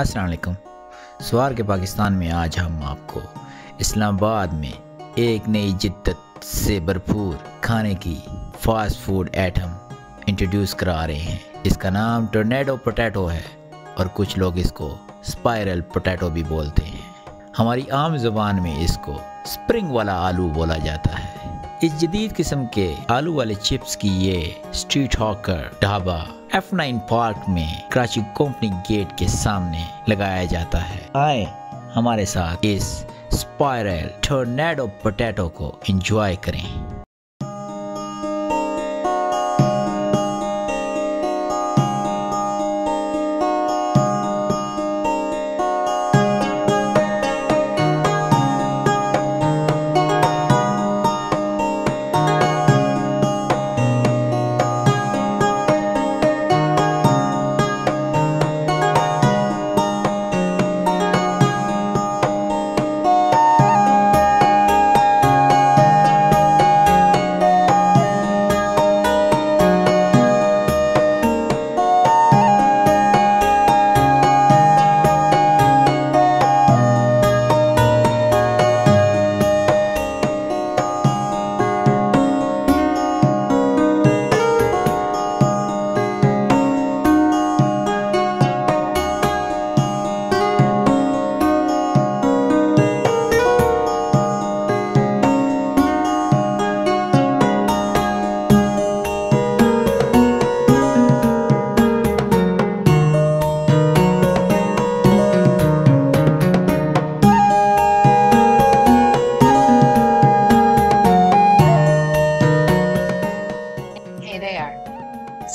अस्सलाम वालेकुम। सवार के पाकिस्तान में आज हम आपको इस्लामाबाद में एक नई जिद्दत से भरपूर खाने की फास्ट फूड आइटम इंट्रोड्यूस करा रहे हैं। इसका नाम टोर्नेडो पोटैटो है और कुछ लोग इसको स्पाइरल पोटैटो भी बोलते हैं। हमारी आम जुबान में इसको स्प्रिंग वाला आलू बोला जाता है। इस जदीद किस्म के आलू वाले चिप्स की ये street hawker dhaba F9 park में कराची कंपनी गेट के सामने लगाया जाता है। आए हमारे साथ इस स्पाइरल टोर्नेडो पोटैटो को एंजॉय करें।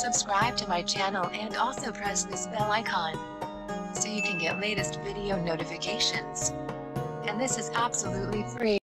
Subscribe to my channel and also press this bell icon so you can get latest video notifications. And this is absolutely free.